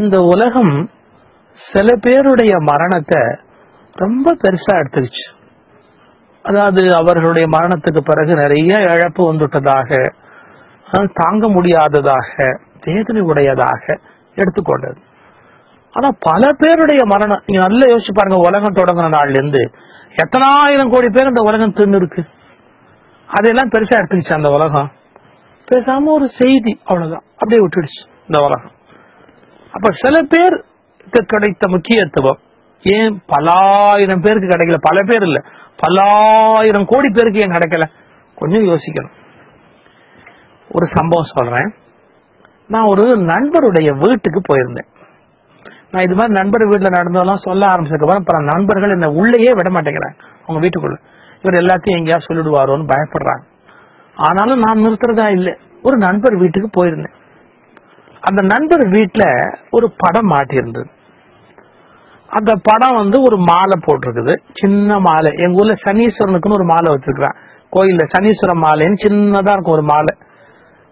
இந்த உலகம் சில பேருடைய மரணத்தை ரொம்ப பெருசா எடுத்துக்கிச்சு. அதாவது அவர்களுடைய மரணத்துக்கு பிறகு நிறைய இழப்பு வந்துட்டதாக, தாங்க முடியாததாக, வேதனை உடையதாக எடுத்துக்கொண்டது. ஆனா பல பேருடைய மரணம் நீங்க நல்லா யோசிச்சு பாருங்க. உலகம் தொடங்கின நாள்ல இருந்து எத்தனாயிரம் கோடி பேர் இந்த உலகம் தின்னு இருக்கு. அதெல்லாம் பெருசா எடுத்துக்கிச்சு அந்த உலகம். பேசாம ஒரு செய்தி அவ்வளவுதான், அப்படியே விட்டுடுச்சு இந்த உலகம். அப்ப சில பேருக்கு கிடைத்த முக்கியத்துவம் ஏன் பல்லாயிரம் பேருக்கு கிடைக்கல? பல பேர் இல்ல, பல்லாயிரம் கோடி பேருக்கு ஏன் கிடைக்கல? கொஞ்சம் யோசிக்கணும். ஒரு சம்பவம் சொல்றேன். நான் ஒரு நண்பருடைய வீட்டுக்கு போயிருந்தேன். நான் இது மாதிரி நண்பர் வீட்டுல நடந்ததெல்லாம் சொல்ல ஆரம்பிச்சதுக்கப்புறம் பல நண்பர்கள் என்னை உள்ளேயே விட மாட்டேங்கிறாங்க. அவங்க வீட்டுக்குள்ள இவர் எல்லாத்தையும் எங்கேயா சொல்லிடுவாரோன்னு பயப்படுறாங்க. ஆனாலும் நான் நிறுத்துறதா இல்லை. ஒரு நண்பர் வீட்டுக்கு போயிருந்தேன். அந்த நண்பர் வீட்டுல ஒரு படம் மாட்டியிருந்தது. அந்த படம் வந்து ஒரு மாலை போட்டிருக்குது, சின்ன மாலை. எங்க ஊர்ல சனீஸ்வரனுக்குன்னு ஒரு மாலை வச்சிருக்கிறான் கோயில்ல. சனீஸ்வர மாலைன்னு சின்னதா இருக்கும் ஒரு மாலை.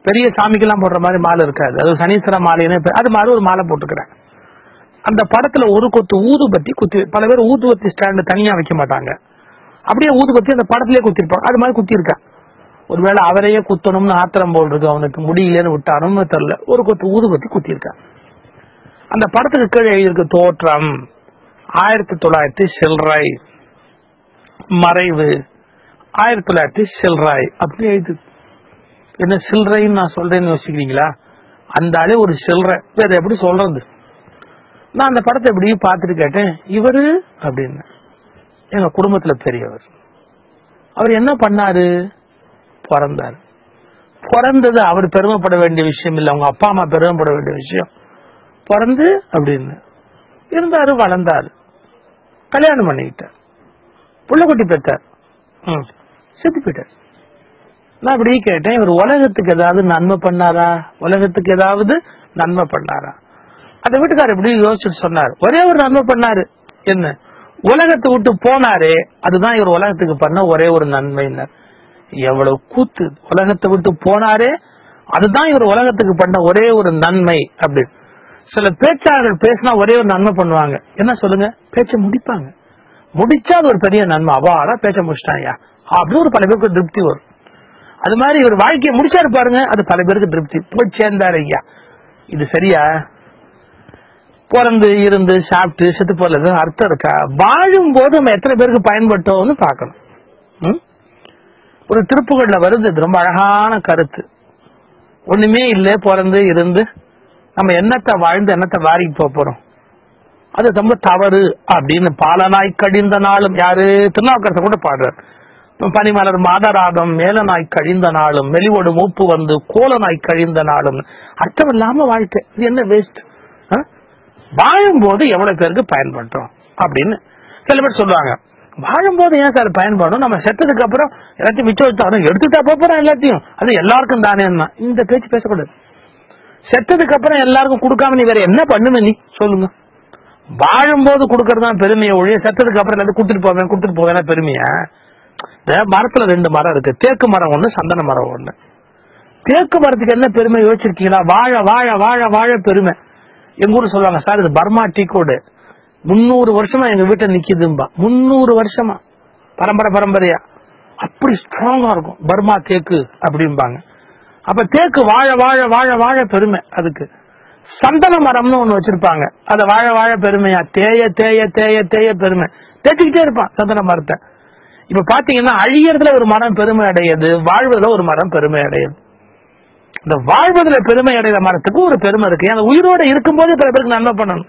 பெரிய சாமிக்கெல்லாம் போடுற மாதிரி மாலை இருக்காது, அது சனீஸ்வர மாலைன்னு. அது மாதிரி ஒரு மாலை போட்டுக்கிறேன். அந்த படத்துல ஒரு கொத்து ஊதுபத்தி குத்தி, பல பேர் ஊதுபத்தி ஸ்டாண்டு தனியா வைக்க மாட்டாங்க, அப்படியே ஊதுபத்தி அந்த படத்திலேயே குத்திருப்பாங்க. அது மாதிரி குத்தி இருக்கேன். ஒருவேளை அவரையே குத்தணும்னு ஆத்திரம் போல் இருக்கு, அவனுக்கு முடியலன்னு விட்டானு தெரியல. ஒரு கொத்து ஊதுபத்தி குத்தி இருக்கான். அந்த படத்துக்கு கீழே எழுதியிருக்கு தோற்றம் 1900 சில்றாய், மறைவு 1900 சில்றாய் அப்படின்னு எழுதி. என்ன சில்றைன்னு நான் சொல்றேன்னு யோசிக்கிறீங்களா? அந்த ஆளே ஒரு சில்றை, வேற எப்படி சொல்றது? நான் அந்த படத்தை எப்படி பார்த்துட்டு கேட்டேன், இவரு அப்படின்னு. எங்க குடும்பத்துல பெரியவர். அவர் என்ன பண்ணாரு? பிறந்தார். பிறந்தது அவர் பெருமைப்பட வேண்டிய விஷயம் இல்லை, அவங்க அப்பா அம்மா பெருமைப்பட வேண்டிய விஷயம். பிறந்து அப்படின்னு இருந்தாரு, வளர்ந்தாரு, கல்யாணம் பண்ணிக்கிட்டார், புள்ளக்குட்டி பெற்றார், செத்து போயிட்டார். நான் அப்படியே கேட்டேன், இவர் உலகத்துக்கு ஏதாவது நன்மை பண்ணாரா? உலகத்துக்கு ஏதாவது நன்மை பண்ணாரா? அந்த வீட்டுக்காரர் எப்படி யோசிச்சுட்டு சொன்னார், ஒரே ஒரு நன்மை பண்ணாரு. என்ன? உலகத்தை விட்டு போனாரே, அதுதான் இவர் உலகத்துக்கு பண்ண ஒரே ஒரு நன்மைன்னார். எவ்வளவு கூத்து! உலகத்தை விட்டு போனாரே, அதுதான் இவர் உலகத்துக்கு பண்ண ஒரே ஒரு நன்மை அப்படின்னு. சில பேச்சாளர்கள் பேசினா ஒரே ஒரு நன்மை பண்ணுவாங்க. என்ன சொல்லுங்க? பேச்ச முடிப்பாங்க. முடிச்சா அது ஒரு பெரிய நன்மை. அவாரா பேச்ச முடிச்சிட்டாங்க அப்படின்னு ஒரு பல பேருக்கு திருப்தி வரும். அது மாதிரி இவர் வாழ்க்கையை முடிச்சாரு பாருங்க, அது பல பேருக்கு திருப்தி. போய் சேர்ந்தாரு ஐயா. இது சரியா? பிறந்து இருந்து சாப்பிட்டு செத்து போறது அர்த்தம் இருக்கா? வாழும் போது நம்ம எத்தனை பேருக்கு பயன்பட்டோம்னு பாக்கணும். ஒரு திருப்புகள்ல வருது, இது ரொம்ப அழகான கருத்து. ஒண்ணுமே இல்ல, பிறந்து இருந்து நம்ம என்னத்தை வாழ்ந்து என்னத்தை வாரிக்கு போறோம்? அது ரொம்ப தவறு அப்படின்னு பாலனாய் கழிந்த நாளும், யாரு திருநாவுக்கரசு கூட பாடுறார், பனிமலர் மாதராகம் மேலனாய் கழிந்த நாளும் மெலிவோடு மூப்பு வந்து கோலனாய் கழிந்த நாளும். அர்த்தம் இல்லாம வாழ்க்கை, இது என்ன வேஸ்ட்? வாழும் போது எவ்வளவு பேருக்கு பயன்படுறோம் அப்படின்னு சில பேர் சொல்லுவாங்க. வாழும்போது ஏன் சார் பயன்படும்? நம்ம செத்ததுக்கு அப்புறம் எல்லாத்தையும் மிச்சம் வச்சு எடுத்துட்டா போறோம் எல்லாத்தையும், அது எல்லாருக்கும் தானே. இந்த பேச்சு பேசக்கூடாது. செத்ததுக்கு அப்புறம் எல்லாருக்கும் கொடுக்காம நீ வேற என்ன பண்ணுவ? நீ சொல்லுங்க. வாழும்போது கொடுக்கறதுதான் பெருமையை ஒழிய செத்ததுக்கு அப்புறம் எல்லாத்தையும் கொடுத்துட்டு போவேன் பெருமையா? மரத்துல 2 மரம் இருக்கு, தேக்கு மரம் ஒண்ணு, சந்தன மரம் ஒண்ணு. தேக்கு மரத்துக்கு என்ன பெருமை யோசிச்சிருக்கீங்களா? வாழ வாழ வாழ வாழ பெருமை. எங்க ஊர்ல சொல்லுவாங்க, சார் இது பர்மா டீ கோடு 300 வருஷமா எங்க வீட்டை நிக்குதும்பா. 300 வருஷமா பரம்பரையா அப்படி ஸ்ட்ராங்கா இருக்கும் பர்மா தேக்கு அப்படிம்பாங்க. அப்ப தேக்கு வாழ வாழ வாழ வாழ பெருமை அதுக்கு. சந்தன மரம்னு ஒண்ணு வச்சிருப்பாங்க, அதை வாழ வாழ பெருமையா? தேய தேய தேய தேய பெருமை, தேய்ச்சிக்கிட்டே இருப்பான் சந்தன மரத்தை. இப்ப பாத்தீங்கன்னா அழியறதுல ஒரு மரம் பெருமை அடையுது, வாழ்வதுல ஒரு மரம் பெருமை அடையுது. இந்த வாழ்வதுல பெருமை அடைகிற மரத்துக்கு ஒரு பெருமை இருக்கு. அந்த உயிரோட இருக்கும் போது பல பேருக்கு நன்மை பண்ணணும்,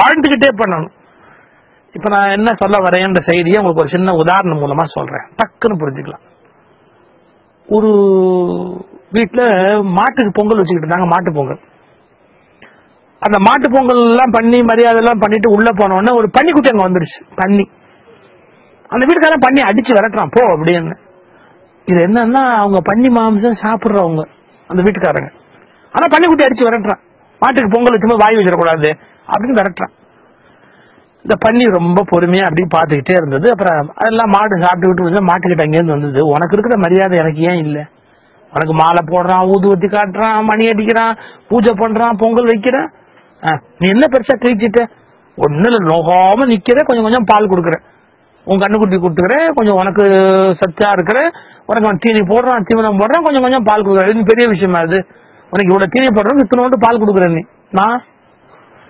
வாழ்ந்துகிட்டே பண்ணணும். இப்ப நான் என்ன சொல்ல வரேன்ற செய்தியை உங்களுக்கு ஒரு சின்ன உதாரணம் மூலமா சொல்றேன், டக்குன்னு புரிஞ்சுக்கலாம். ஒரு வீட்டுல மாட்டுக்கு பொங்கல் வச்சுக்கிட்டு இருந்தாங்க, மாட்டு பொங்கல். அந்த மாட்டு பொங்கல் எல்லாம் பண்ணி மரியாதை எல்லாம் பண்ணிட்டு உள்ள போனோடனே ஒரு பன்னிக்குட்டி அங்க வந்துருச்சு. பன்னி, அந்த வீட்டுக்காரன் பன்னி அடிச்சு விரட்டுறான் போ அப்படின்னு. இது என்னன்னா அவங்க பன்னி மாம்சம் சாப்பிடுறவங்க அந்த வீட்டுக்காரங்க. ஆனா பன்னிக்குட்டி அடிச்சு விரட்டுறான், மாட்டுக்கு பொங்கல் வச்சும்போது வாய் வச்சிடக்கூடாது அப்படின்னு விரட்டுறான். இந்த பன்னி ரொம்ப பொறுமையா அப்படி பாத்துக்கிட்டே இருந்தது. அப்புறம் அதெல்லாம் மாடு சாப்பிட்டு விட்டு மாட்டுக்கிட்ட அங்கேருந்து வந்தது, உனக்கு இருக்கிற மரியாதை எனக்கு ஏன் இல்லை? உனக்கு மாலை போடுறான், ஊதுவத்தி காட்டுறான், மணி அடிக்கிறான், பூஜை பண்றான், பொங்கல் வைக்கிறான், நீ என்ன பெருசா கிழிச்சிட்ட, ஒன்னு நோகாம நிக்கிற, கொஞ்சம் கொஞ்சம் பால் கொடுக்குற, உன் கண்ணுக்குட்டி கொடுத்துக்கிற, கொஞ்சம் உனக்கு சத்தா இருக்கிற, உனக்கு தீனி போடுறான், தீவனம் போடுறான், கொஞ்சம் கொஞ்சம் பால் கொடுக்குற, பெரிய விஷயமா அது? உனக்கு இவ்வளவு தீனி போடுறோம், இத்தனோண்டு பால் கொடுக்குற, நீ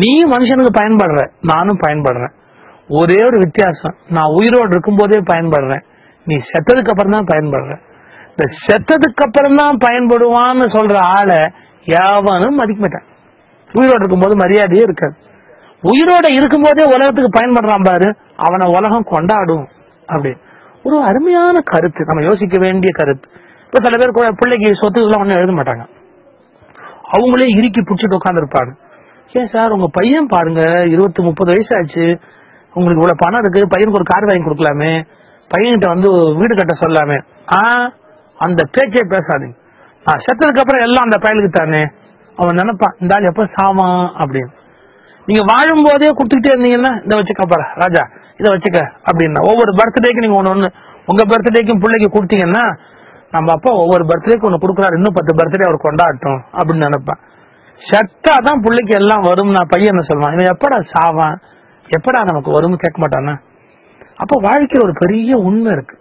நீ மனுஷனுக்கு பயன்படுற, நானும் பயன்படுறேன். ஒரே ஒரு வித்தியாசம், நான் உயிரோடு இருக்கும் போதே பயன்படுறேன், நீ செத்ததுக்கு அப்புறம் தான் பயன்படுற. இந்த செத்ததுக்கு அப்புறம் தான் பயன்படுவான்னு சொல்ற ஆளை யாவனும் மதிக்க மாட்டான். உயிரோடு இருக்கும் போது மரியாதையே இருக்காது. உயிரோட இருக்கும் போதே உலகத்துக்கு பயன்படுறான் பாரு, அவனை உலகம் கொண்டாடும். அப்படின்னு ஒரு அருமையான கருத்து, நம்ம யோசிக்க வேண்டிய கருத்து. இப்ப சில பேர் பிள்ளைக்கு சொத்துக்கெல்லாம் ஒன்னும் எழுத மாட்டாங்க, அவங்களே இறுக்கி பிடிச்சிட்டு உட்கார்ந்து இருப்பாங்க. ஏன் சார் உங்க பையன் பாருங்க 20-30 வயசு ஆச்சு, உங்களுக்கு இவ்வளவு பணம் இருக்கு, பையனுக்கு ஒரு கார் வாங்கி கொடுக்கலாமே, பையன்கிட்ட வீடு கட்ட சொல்லாமே. அந்த பேச்சே பேசாதீங்க. நான் செத்ததுக்கு அப்புறம் எல்லாம் அந்த பயலுக்கு தானே, அவன் நினைப்பான் இந்த ஆள் எப்ப சாவான் அப்படின்னு. நீங்க வாழும் போதே கொடுத்துக்கிட்டே இருந்தீங்கன்னா, இதை வச்சுக்கப்பா ராஜா, இதை வச்சுக்க அப்படின்னா, ஒவ்வொரு பர்த்டேக்கு நீங்க ஒண்ணு உங்க பர்த்டேக்கும் பிள்ளைக்கு கொடுத்தீங்கன்னா, நம்ம அப்பா ஒவ்வொரு பர்த்டேக்கு ஒண்ணு கொடுக்குறாரு, இன்னும் 10 பர்த்டே அவர் கொண்டாடட்டும் அப்படின்னு நினைப்பான். செத்தாதான் பிள்ளைக்கு எல்லாம் வரும். நான் பையன் என்ன சொல்லுவான், இவன் எப்படா சாவான், எப்படா நமக்கு வரும்னு கேட்க மாட்டானா? அப்ப வாழ்க்கையில் ஒரு பெரிய உண்மை இருக்கு.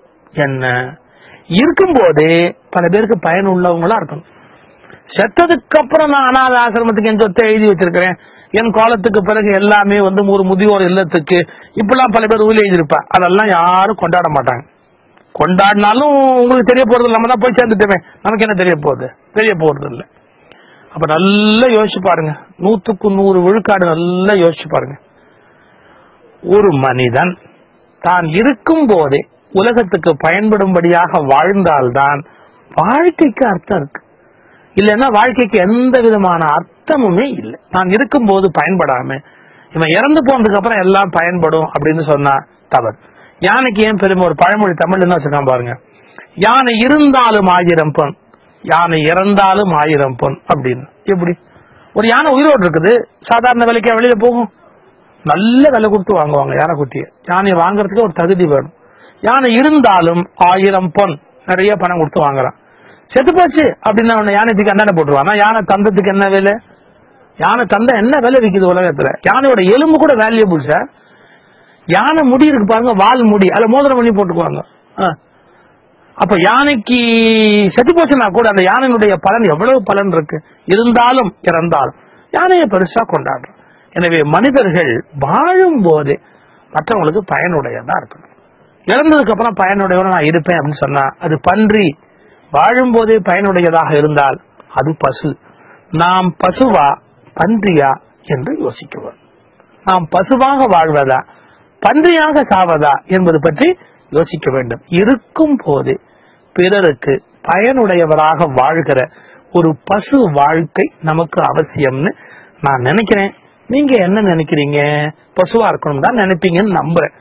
என்ன இருக்கும் போதே பல பேருக்கு பயன் உள்ளவங்களா இருக்கணும். செத்ததுக்கு அப்புறம் நான் அனாத ஆசிரமத்துக்கு என் சொத்தை எழுதி வச்சிருக்கிறேன், என் காலத்துக்கு பிறகு எல்லாமே ஒரு முதியோர் இல்லத்துக்கு, இப்பெல்லாம் பல பேர் ஊழல் எழுதியிருப்பா. அதெல்லாம் யாரும் கொண்டாட மாட்டாங்க. கொண்டாடினாலும் உங்களுக்கு தெரிய போறது, நம்ம தான் போய் சேர்ந்துட்டோமே, நமக்கு என்ன தெரிய போகுது, தெரிய போறது இல்லை. அப்ப நல்லா யோசிச்சு பாருங்க, 100% நல்லா யோசிச்சு பாருங்க. ஒரு மனிதன் தான் இருக்கும் போதே உலகத்துக்கு பயன்படும்படியாக வாழ்ந்தால்தான் வாழ்க்கைக்கு அர்த்தம் இருக்கு. இல்லைன்னா வாழ்க்கைக்கு எந்த விதமான அர்த்தமுமே இல்லை. நான் இருக்கும் போது பயன்படாம இவன் இறந்து போனதுக்கு அப்புறம் எல்லாம் பயன்படும் அப்படின்னு சொன்னா தவறு. யானைக்கு ஏன் பெருமை? ஒரு பழமொழி தமிழ்ல வச்சுக்கான் பாருங்க, யானை இருந்தாலும் 1000 பொன், யானை இறந்தாலும் 1000 பொன் அப்படின்னு. எப்படி ஒரு யானை உயிரோடு இருக்குது, சாதாரண விலைக்கா வெளியில போகும்? நல்ல விலை கொடுத்து வாங்குவாங்க யானை குட்டியை. யானையை வாங்கறதுக்கு ஒரு தகுதி வேணும். யானை இருந்தாலும் 1000 பொன், நிறைய பணம் கொடுத்து வாங்குறான். செத்து போச்சு அப்படின்னா அவனை யானைக்கு அந்தாண்ட போட்டுருவான். யானை தந்தத்துக்கு என்ன வேலை? யானை தந்த என்ன விலை விற்குது உலகத்துல? யானையோட எலும்பு கூட வேல்யூபிள் சார். யானை முடி இருக்கு பாருங்க, வால் முடி, அதுல மோதிரம் பண்ணி போட்டுக்குவாங்க. அப்ப யானைக்கு செத்து போச்சுன்னா கூட அந்த யானையினுடைய பலன் எவ்வளவு பலன் இருக்கு. இருந்தாலும் இறந்தாலும் யானையை பெருசா கொண்டாடுறோம். எனவே மனிதர்கள் வாழும் போது மற்றவங்களுக்கு பயனுடையதா இருக்கணும். இறந்ததுக்கு அப்புறம் பயனுடையவன நான் இருப்பேன் அப்படின்னு சொன்னா அது பன்றி. வாழும் போதே பயனுடையதாக இருந்தால் அது பசு. நாம் பசுவா பன்றியா என்று யோசிக்கிறோம். நாம் பசுவாக வாழ்வதா பன்றியாக சாவதா என்பது பற்றி யோசிக்க வேண்டும். இருக்கும் போது பிறருக்கு பயனுடையவராக வாழ்கிற ஒரு பசு வாழ்க்கை நமக்கு அவசியம்னு நான் நினைக்கிறேன். நீங்க என்ன நினைக்கிறீங்க? பசுவா இருக்கணும் தான் நினைப்பீங்கன்னு நம்புறேன்.